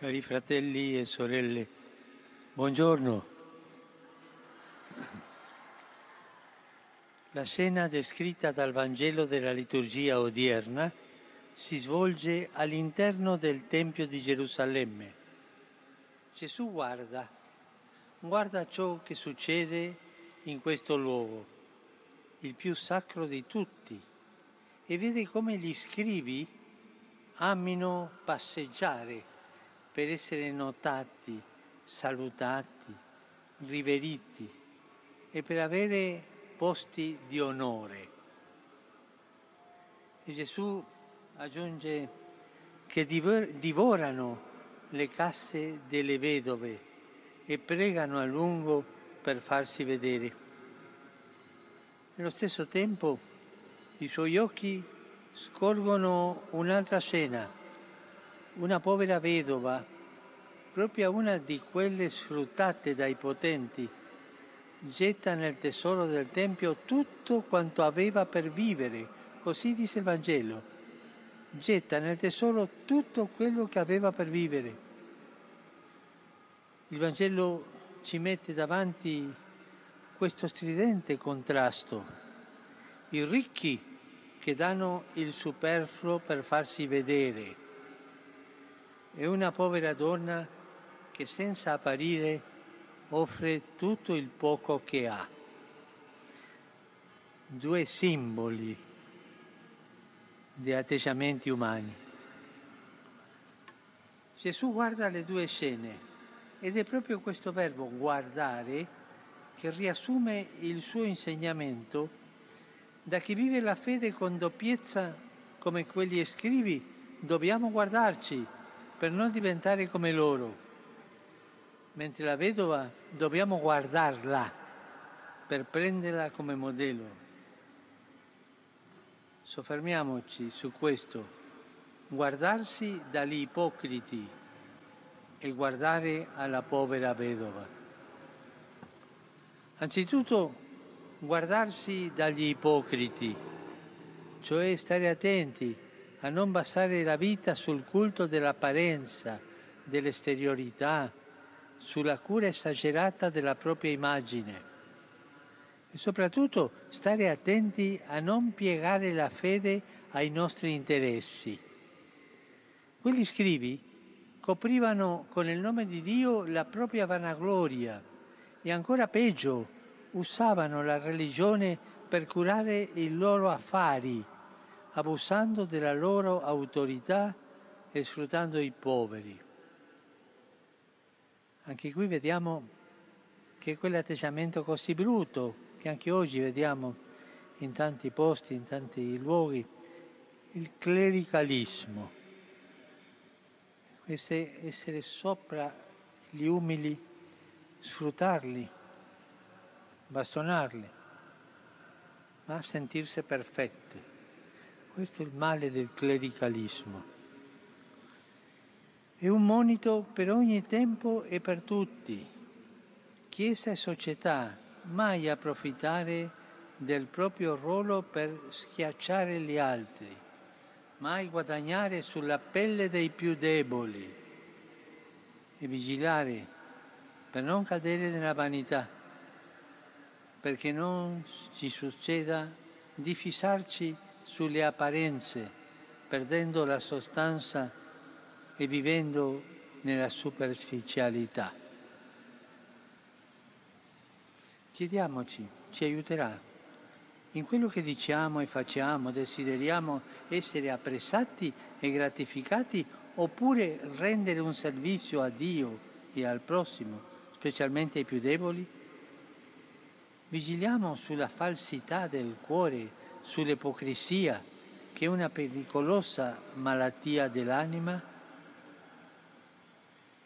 Cari fratelli e sorelle, buongiorno. La scena descritta dal Vangelo della liturgia odierna si svolge all'interno del Tempio di Gerusalemme. Gesù guarda ciò che succede in questo luogo, il più sacro di tutti, e vede come gli scribi amino passeggiare per essere notati, salutati, riveriti e per avere posti di onore. E Gesù aggiunge che divorano le casse delle vedove e pregano a lungo per farsi vedere. Nello stesso tempo i suoi occhi scorgono un'altra scena, una povera vedova, proprio una di quelle sfruttate dai potenti, getta nel tesoro del Tempio tutto quanto aveva per vivere, così dice il Vangelo, getta nel tesoro tutto quello che aveva per vivere. Il Vangelo ci mette davanti questo stridente contrasto. I ricchi che danno il superfluo per farsi vedere e una povera donna che senza apparire offre tutto il poco che ha. Due simboli di atteggiamenti umani. Gesù guarda le due scene. Ed è proprio questo verbo, guardare, che riassume il suo insegnamento da chi vive la fede con doppiezza come quegli scribi. Dobbiamo guardarci per non diventare come loro, mentre la vedova dobbiamo guardarla per prenderla come modello. Soffermiamoci su questo, guardarsi dagli ipocriti e guardare alla povera vedova. Anzitutto guardarsi dagli ipocriti, cioè stare attenti a non basare la vita sul culto dell'apparenza, dell'esteriorità, sulla cura esagerata della propria immagine e soprattutto stare attenti a non piegare la fede ai nostri interessi. Quegli scrivi coprivano con il nome di Dio la propria vanagloria e ancora peggio usavano la religione per curare i loro affari, abusando della loro autorità e sfruttando i poveri. Anche qui vediamo che quell'atteggiamento così brutto che anche oggi vediamo in tanti posti, in tanti luoghi, il clericalismo. Essere sopra gli umili, sfruttarli, bastonarli, ma sentirsi perfetti. Questo è il male del clericalismo. È un monito per ogni tempo e per tutti. Chiesa e società, mai approfittare del proprio ruolo per schiacciare gli altri. Mai guadagnare sulla pelle dei più deboli e vigilare per non cadere nella vanità, perché non ci succeda di fissarci sulle apparenze, perdendo la sostanza e vivendo nella superficialità. Chiediamoci, ci aiuterà. In quello che diciamo e facciamo, desideriamo essere apprezzati e gratificati oppure rendere un servizio a Dio e al prossimo, specialmente ai più deboli? Vigiliamo sulla falsità del cuore, sull'ipocrisia, che è una pericolosa malattia dell'anima,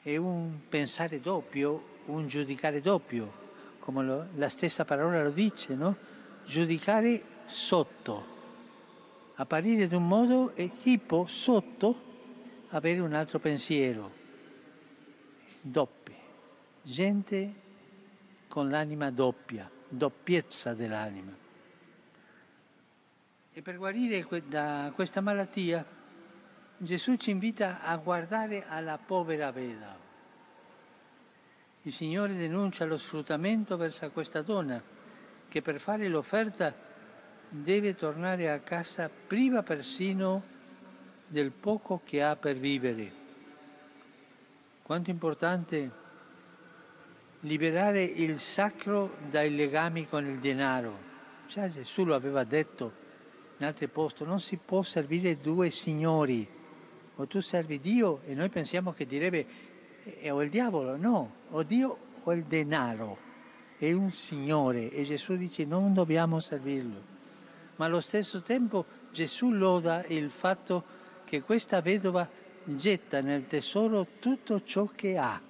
è un pensare doppio, un giudicare doppio, come la stessa parola lo dice, no? Giudicare sotto, apparire d'un modo e sotto, avere un altro pensiero, doppie, gente con l'anima doppia, doppiezza dell'anima. E per guarire da questa malattia Gesù ci invita a guardare alla povera vedova. Il Signore denuncia lo sfruttamento verso questa donna che per fare l'offerta deve tornare a casa priva persino del poco che ha per vivere. Quanto è importante liberare il sacro dai legami con il denaro. Già Gesù lo aveva detto in altri posti, non si può servire due signori. O tu servi Dio, e noi pensiamo che direbbe o il diavolo, no, o Dio o il denaro. È un signore e Gesù dice non dobbiamo servirlo. Ma allo stesso tempo Gesù loda il fatto che questa vedova getta nel tesoro tutto ciò che ha.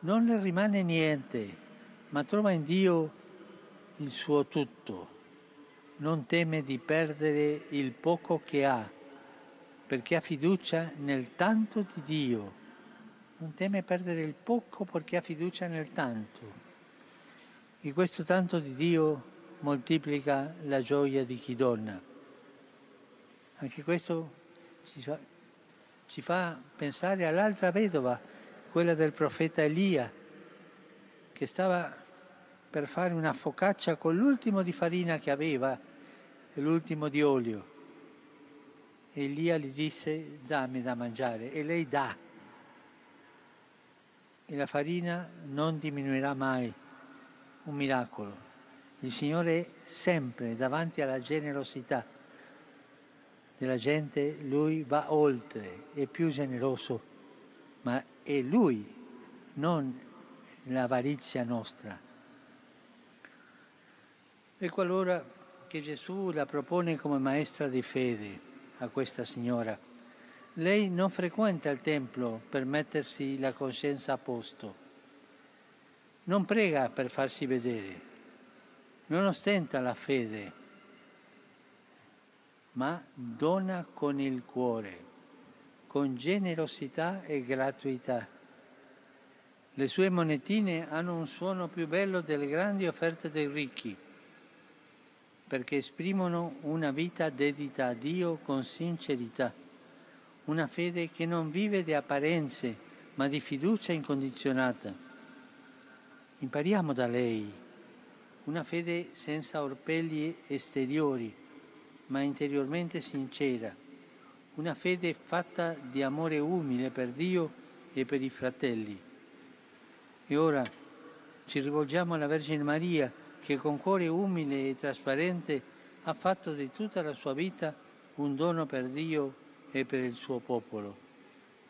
Non le rimane niente, ma trova in Dio il suo tutto. Non teme di perdere il poco che ha, perché ha fiducia nel tanto di Dio. Non teme perdere il poco perché ha fiducia nel tanto. E questo tanto di Dio moltiplica la gioia di chi dona. Anche questo ci fa pensare all'altra vedova, quella del profeta Elia, che stava per fare una focaccia con l'ultimo di farina che aveva e l'ultimo di olio. E Elia gli disse: dammi da mangiare, e lei dà. E la farina non diminuirà mai. Un miracolo. Il Signore è sempre davanti alla generosità della gente, Lui va oltre, è più generoso, ma è Lui, non l'avarizia nostra. Ecco allora che Gesù la propone come maestra di fede a questa signora. Lei non frequenta il Tempio per mettersi la coscienza a posto, non prega per farsi vedere, non ostenta la fede, ma dona con il cuore, con generosità e gratuità. Le sue monetine hanno un suono più bello delle grandi offerte dei ricchi, perché esprimono una vita dedita a Dio con sincerità, una fede che non vive di apparenze, ma di fiducia incondizionata. Impariamo da lei. Una fede senza orpelli esteriori, ma interiormente sincera. Una fede fatta di amore umile per Dio e per i fratelli. E ora ci rivolgiamo alla Vergine Maria, che con cuore umile e trasparente ha fatto di tutta la sua vita un dono per Dio e per il suo popolo.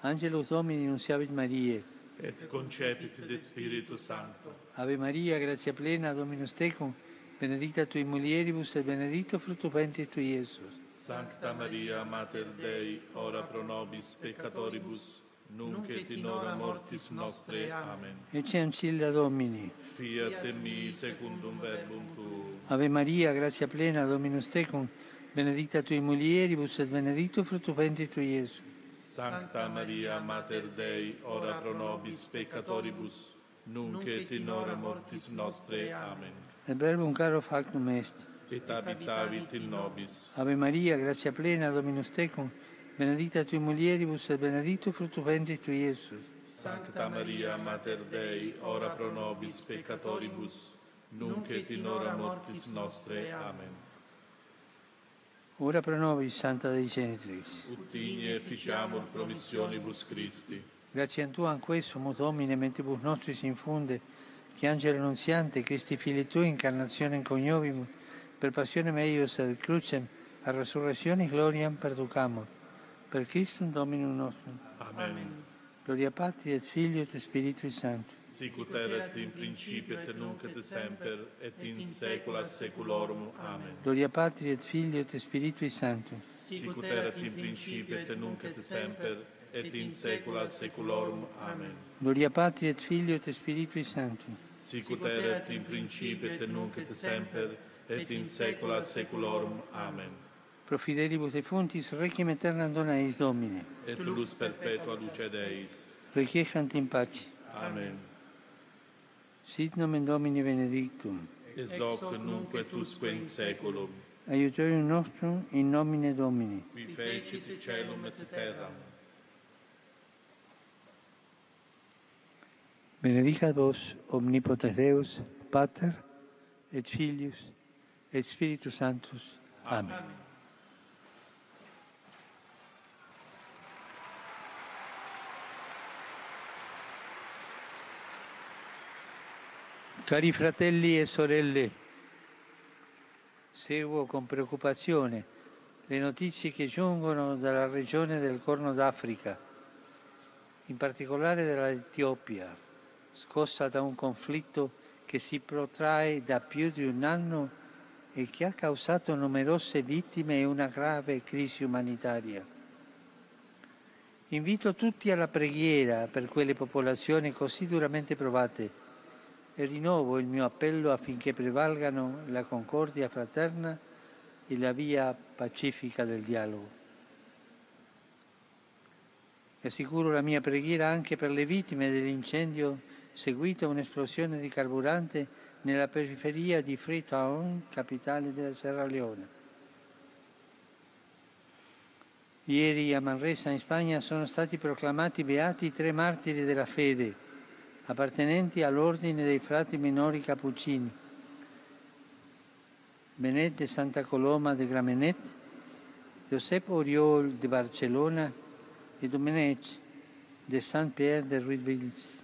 Angelus Domini nunciavit Mariae. Et concepit de Spiritu Santo. Ave Maria, grazia plena, Dominus tecum, benedicta tui mulieribus et benedicto frutto ventris tui, Iesus. Sancta Maria, Mater Dei, ora pro nobis peccatoribus, nunc et in hora mortis nostre. Amen. Ecce ancilla Domini. Fiat mi secundum verbum tuum. Ave Maria, grazia plena, Dominus tecum, benedicta tui mulieribus et benedicto frutto ventris tui, Iesus. Sancta Maria, Mater Dei, ora pro nobis peccatoribus, nunc et in hora mortis nostre. Amen. Et verbum caro factum est. Et habitavit in nobis. Ave Maria, grazia plena, Dominus tecum, benedicta tui mulieribus, et benedictus fructus ventris tui, Iesus. Sancta Maria, Mater Dei, ora pro nobis peccatoribus, nunc et in hora mortis nostre. Amen. Ora pro nobis, Santa Dei Genitrix. Ut igne ficiamur promissionibus Christi. Grazie a Tu, anque sumus Domine, mentibus nostris infunde, che Angelo Annunziante, Cristi Fili Tui, incarnazione coniovimus, per passione meius ad crucem, a resurrezione gloriam perducamur. Per Christum Dominum nostrum. Amen. Gloria Patri et Filio et Spiritui Sancto. Sicut erat in principio et nunc et semper et in saecula saeculorum. Amen. Gloria Patri et Filio et Spiritui Sancto. Sicut erat in principio et nunc et semper et in saecula saeculorum. Amen. Gloria Patri et Filio et Spiritui Sancto. Sicut erat in principio et nunc et semper et in saecula saeculorum. Amen. Pro fidelibus defuntis, requiem aeternam dona eis Domine. Et lux perpetua luce Deis. Requiescant in pace. Amen. Sit nomen Domini benedictum. Ex hoc nunc et usque in saeculum. Aiutorium nostrum in nomine Domini. Qui fecit celum et terram. Benedicat vos omnipotens Deus, Pater et Filius et Spiritus Sanctus. Amen. Amen. Cari fratelli e sorelle, seguo con preoccupazione le notizie che giungono dalla regione del Corno d'Africa, in particolare dall'Etiopia, scossa da un conflitto che si protrae da più di un anno e che ha causato numerose vittime e una grave crisi umanitaria. Invito tutti alla preghiera per quelle popolazioni così duramente provate, e rinnovo il mio appello affinché prevalgano la concordia fraterna e la via pacifica del dialogo. Assicuro la mia preghiera anche per le vittime dell'incendio seguito a un'esplosione di carburante nella periferia di Freetown, capitale della Sierra Leone. Ieri a Manresa, in Spagna, sono stati proclamati beati 3 martiri della fede, appartenenti all'ordine dei frati minori cappuccini: Benet de Santa Coloma de Gramenet, Josep Oriol de Barcellona e Domenec de Sant Pere de Ribes.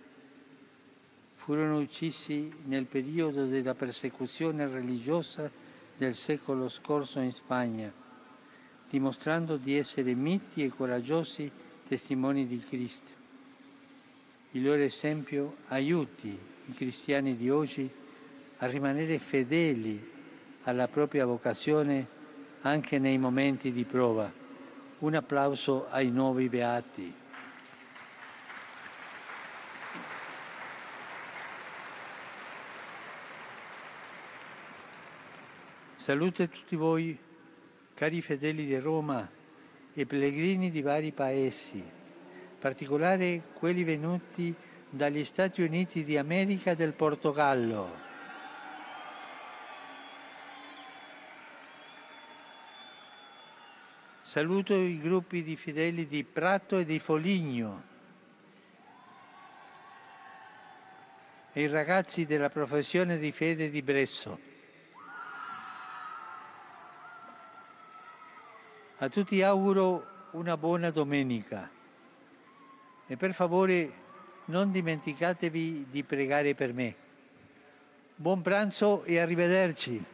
Furono uccisi nel periodo della persecuzione religiosa del secolo scorso in Spagna, dimostrando di essere miti e coraggiosi testimoni di Cristo. Il loro esempio aiuti i cristiani di oggi a rimanere fedeli alla propria vocazione anche nei momenti di prova. Un applauso ai nuovi beati. Salute a tutti voi, cari fedeli di Roma e pellegrini di vari paesi, in particolare quelli venuti dagli Stati Uniti di America e del Portogallo. Saluto i gruppi di fedeli di Prato e di Foligno e i ragazzi della professione di fede di Bresso. A tutti auguro una buona domenica. E per favore non dimenticatevi di pregare per me. Buon pranzo e arrivederci.